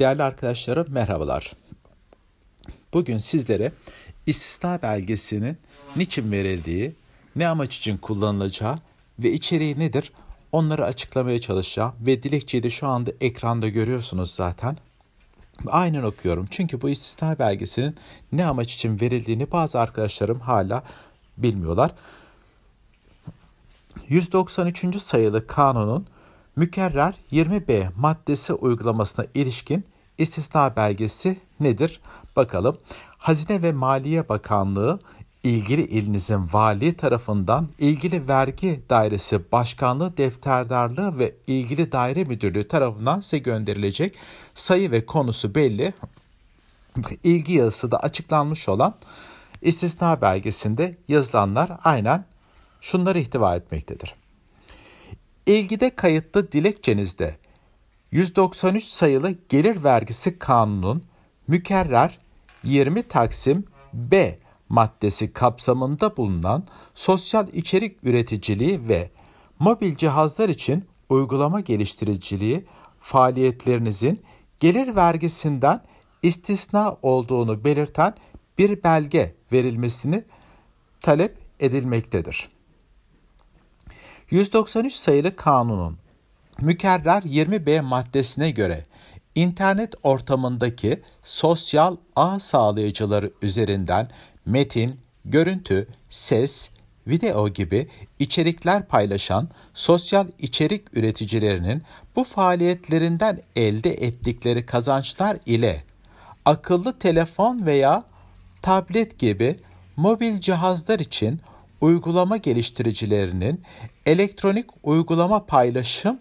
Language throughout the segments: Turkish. Değerli arkadaşlarım, merhabalar. Bugün sizlere istisna belgesinin niçin verildiği, ne amaç için kullanılacağı ve içeriği nedir onları açıklamaya çalışacağım. Ve dilekçeyi de şu anda ekranda görüyorsunuz zaten. Aynen okuyorum. Çünkü bu istisna belgesinin ne amaç için verildiğini bazı arkadaşlarım hala bilmiyorlar. 193. sayılı kanunun mükerrer 20B maddesi uygulamasına ilişkin istisna belgesi nedir? Bakalım. Hazine ve Maliye Bakanlığı ilgili ilinizin vali tarafından ilgili vergi dairesi başkanlığı defterdarlığı ve ilgili daire müdürlüğü tarafından size gönderilecek, sayı ve konusu belli, ilgi yazısı da açıklanmış olan istisna belgesinde yazılanlar aynen şunları ihtiva etmektedir. İlgide kayıtlı dilekçenizde 193 sayılı Gelir Vergisi Kanunu'nun mükerrer 20(B) maddesi kapsamında bulunan sosyal içerik üreticiliği ve mobil cihazlar için uygulama geliştiriciliği faaliyetlerinizin gelir vergisinden istisna olduğunu belirten bir belge verilmesini talep edilmektedir. 193 sayılı kanunun mükerrer 20B maddesine göre internet ortamındaki sosyal ağ sağlayıcıları üzerinden metin, görüntü, ses, video gibi içerikler paylaşan sosyal içerik üreticilerinin bu faaliyetlerinden elde ettikleri kazançlar ile akıllı telefon veya tablet gibi mobil cihazlar için uygulama geliştiricilerinin elektronik uygulama paylaşım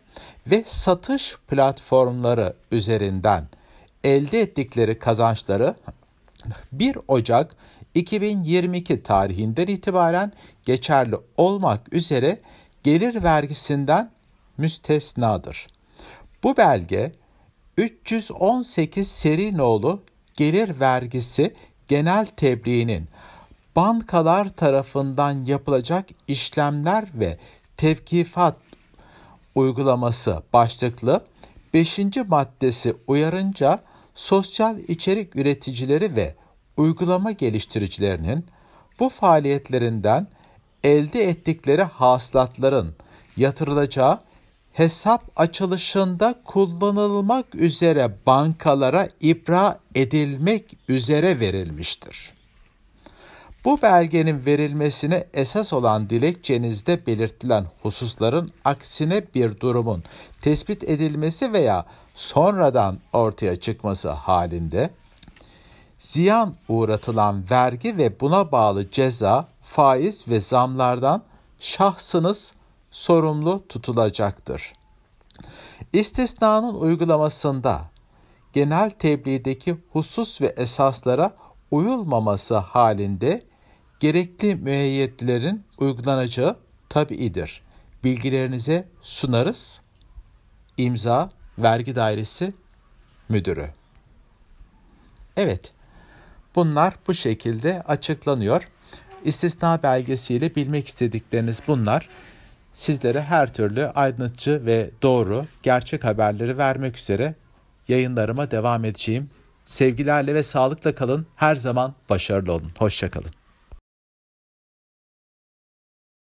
ve satış platformları üzerinden elde ettikleri kazançları 1 Ocak 2022 tarihinden itibaren geçerli olmak üzere gelir vergisinden müstesnadır. Bu belge 318 nolu Gelir Vergisi Genel Tebliğinin bankalar tarafından yapılacak işlemler ve tevkifat uygulaması başlıklı 5. maddesi uyarınca sosyal içerik üreticileri ve uygulama geliştiricilerinin bu faaliyetlerinden elde ettikleri hasılatların yatırılacağı hesap açılışında kullanılmak üzere bankalara ibra edilmek üzere verilmiştir. Bu belgenin verilmesine esas olan dilekçenizde belirtilen hususların aksine bir durumun tespit edilmesi veya sonradan ortaya çıkması halinde ziyan uğratılan vergi ve buna bağlı ceza, faiz ve zamlardan şahsınız sorumlu tutulacaktır. İstisnanın uygulamasında genel tebliğdeki husus ve esaslara uyulmaması halinde gerekli müeyyidelerin uygulanacağı tabiidir. Bilgilerinize sunarız. İmza Vergi Dairesi Müdürü. Evet, bunlar bu şekilde açıklanıyor. İstisna belgesiyle bilmek istedikleriniz bunlar. Sizlere her türlü aydınlatıcı ve doğru, gerçek haberleri vermek üzere yayınlarıma devam edeceğim. Sevgilerle ve sağlıkla kalın. Her zaman başarılı olun. Hoşça kalın.